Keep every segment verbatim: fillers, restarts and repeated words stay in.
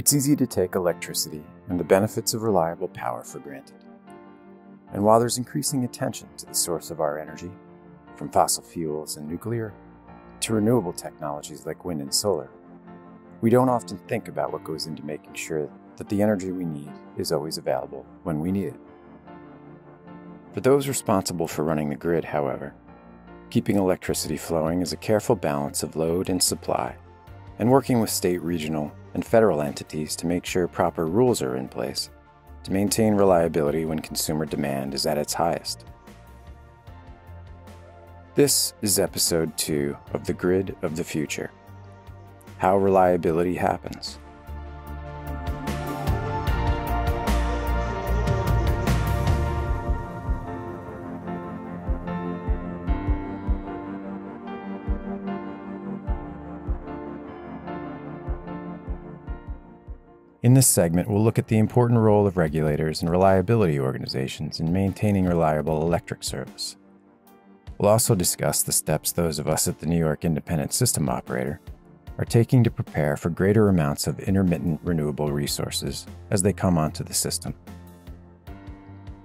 It's easy to take electricity and the benefits of reliable power for granted. And while there's increasing attention to the source of our energy, from fossil fuels and nuclear to renewable technologies like wind and solar, we don't often think about what goes into making sure that the energy we need is always available when we need it. For those responsible for running the grid, however, keeping electricity flowing is a careful balance of load and supply, and working with state, regional, and federal entities to make sure proper rules are in place to maintain reliability when consumer demand is at its highest. This is episode two of The Grid of the Future: How Reliability Happens. In this segment, we'll look at the important role of regulators and reliability organizations in maintaining reliable electric service. We'll also discuss the steps those of us at the New York Independent System Operator are taking to prepare for greater amounts of intermittent renewable resources as they come onto the system.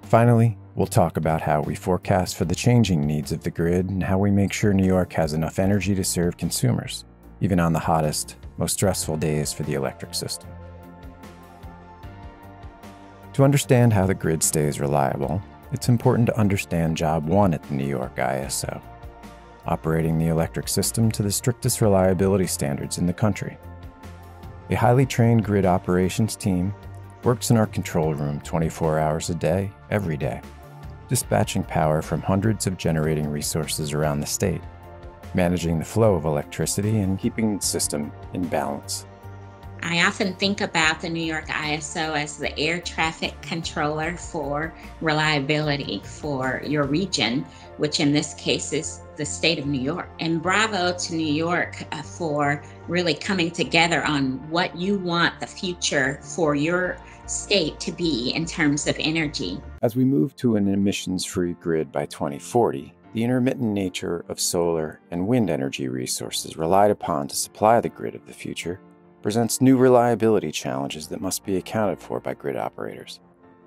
Finally, we'll talk about how we forecast for the changing needs of the grid and how we make sure New York has enough energy to serve consumers, even on the hottest, most stressful days for the electric system. To understand how the grid stays reliable, it's important to understand Job one at the New York I S O, operating the electric system to the strictest reliability standards in the country. A highly trained grid operations team works in our control room twenty-four hours a day, every day, dispatching power from hundreds of generating resources around the state, managing the flow of electricity and keeping the system in balance. I often think about the New York I S O as the air traffic controller for reliability for your region, which in this case is the state of New York. And bravo to New York for really coming together on what you want the future for your state to be in terms of energy. As we move to an emissions-free grid by twenty forty, the intermittent nature of solar and wind energy resources relied upon to supply the grid of the future presents new reliability challenges that must be accounted for by grid operators,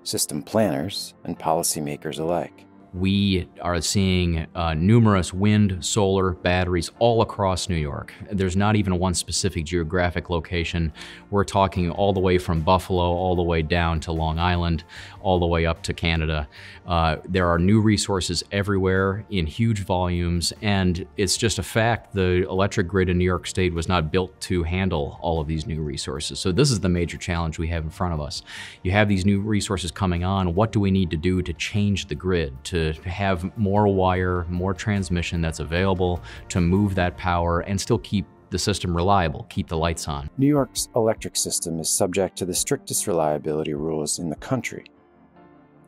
system planners, and policymakers alike. We are seeing uh, numerous wind, solar, batteries all across New York. There's not even one specific geographic location. We're talking all the way from Buffalo, all the way down to Long Island, all the way up to Canada. Uh, there are new resources everywhere in huge volumes, and it's just a fact the electric grid in New York State was not built to handle all of these new resources. So this is the major challenge we have in front of us. You have these new resources coming on. What do we need to do to change the grid, to have more wire, more transmission that's available to move that power and still keep the system reliable, keep the lights on? New York's electric system is subject to the strictest reliability rules in the country,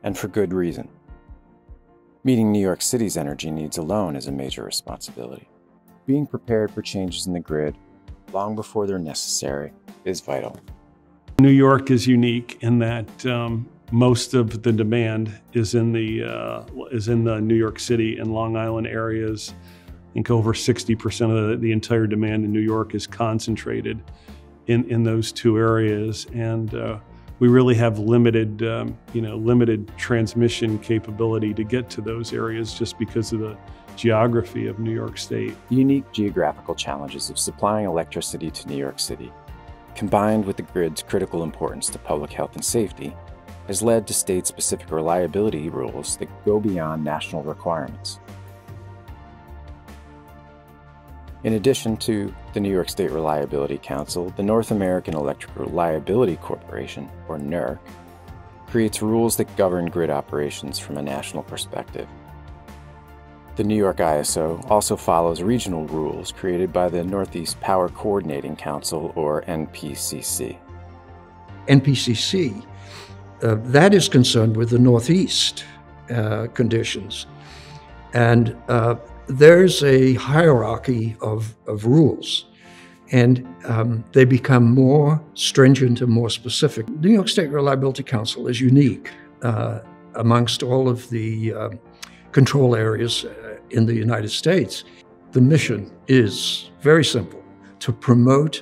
and for good reason. Meeting New York City's energy needs alone is a major responsibility. Being prepared for changes in the grid long before they're necessary is vital. New York is unique in that um, most of the demand is in the uh, is in the New York City and Long Island areas. I think over sixty percent of the, the entire demand in New York is concentrated in in those two areas, and uh, we really have limited um, you know limited transmission capability to get to those areas just because of the geography of New York State. The unique geographical challenges of supplying electricity to New York City, combined with the grid's critical importance to public health and safety, has led to state-specific reliability rules that go beyond national requirements. In addition to the New York State Reliability Council, the North American Electric Reliability Corporation, or NERC, creates rules that govern grid operations from a national perspective. The New York I S O also follows regional rules created by the Northeast Power Coordinating Council, or N P C C. N P C C Uh, that is concerned with the Northeast uh, conditions. And uh, there's a hierarchy of, of rules, and um, they become more stringent and more specific. New York State Reliability Council is unique uh, amongst all of the uh, control areas uh, in the United States. The mission is very simple: to promote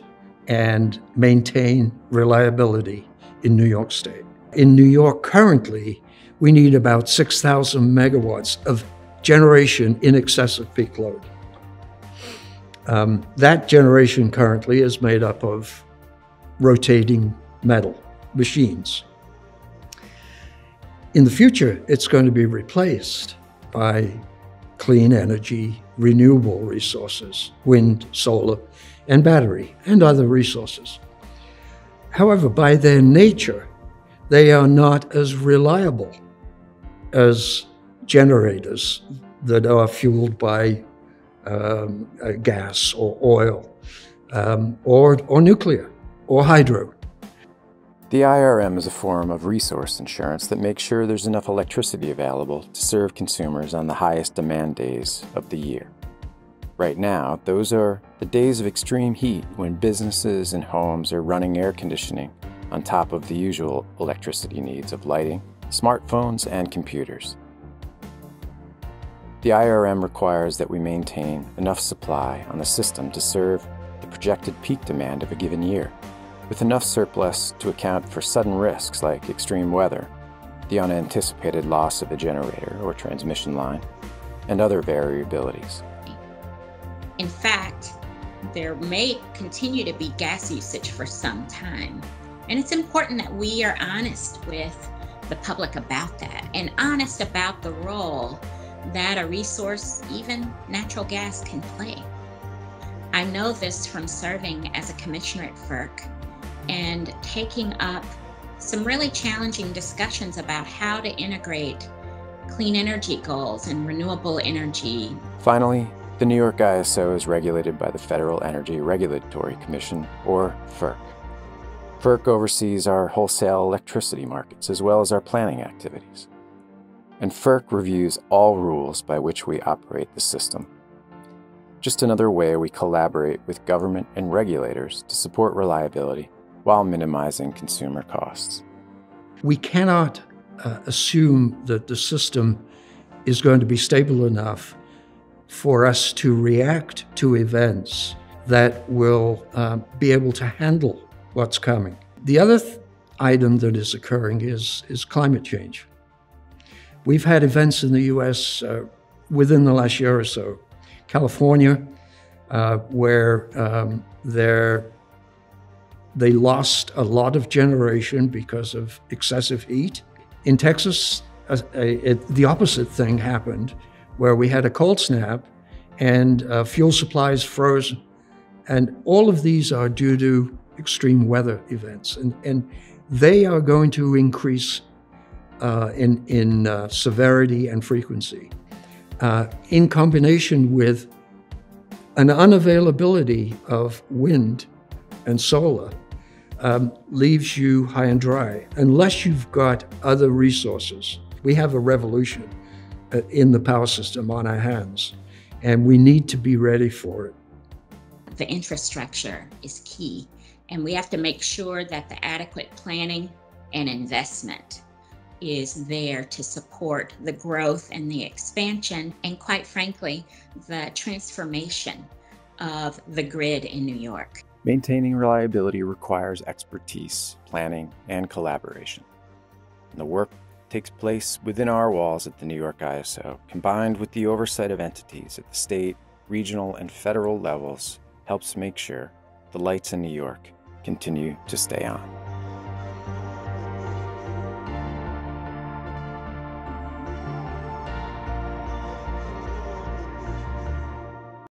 and maintain reliability in New York State. In New York currently, we need about six thousand megawatts of generation in excess of peak load. Um, that generation currently is made up of rotating metal machines. In the future, it's going to be replaced by clean energy, renewable resources, wind, solar, and battery, and other resources. However, by their nature, they are not as reliable as generators that are fueled by um, gas or oil um, or, or nuclear or hydro. The I R M is a form of resource insurance that makes sure there's enough electricity available to serve consumers on the highest demand days of the year. Right now, those are the days of extreme heat when businesses and homes are running air conditioning on top of the usual electricity needs of lighting, smartphones, and computers. The I R M requires that we maintain enough supply on the system to serve the projected peak demand of a given year, with enough surplus to account for sudden risks like extreme weather, the unanticipated loss of a generator or transmission line, and other variabilities. In fact, there may continue to be gas usage for some time, and it's important that we are honest with the public about that and honest about the role that a resource, even natural gas, can play. I know this from serving as a commissioner at F E R C and taking up some really challenging discussions about how to integrate clean energy goals and renewable energy. Finally, the New York I S O is regulated by the Federal Energy Regulatory Commission, or F E R C. F E R C oversees our wholesale electricity markets as well as our planning activities. And F E R C reviews all rules by which we operate the system. Just another way we collaborate with government and regulators to support reliability while minimizing consumer costs. We cannot uh, assume that the system is going to be stable enough for us to react to events that will uh, be able to handle what's coming. The other th- item that is occurring is, is climate change. We've had events in the U S uh, within the last year or so. California, uh, where um, there They lost a lot of generation because of excessive heat. In Texas, a, a, a, the opposite thing happened, where we had a cold snap and uh, fuel supplies froze. And all of these are due to extreme weather events. And, and they are going to increase uh, in, in uh, severity and frequency, uh, in combination with an unavailability of wind and solar, um, leaves you high and dry, unless you've got other resources. We have a revolution uh, in the power system on our hands, and we need to be ready for it. The infrastructure is key, and we have to make sure that the adequate planning and investment is there to support the growth and the expansion, and quite frankly, the transformation of the grid in New York. Maintaining reliability requires expertise, planning, and collaboration. And the work takes place within our walls at the New York I S O, combined with the oversight of entities at the state, regional, and federal levels, helps make sure the lights in New York continue to stay on.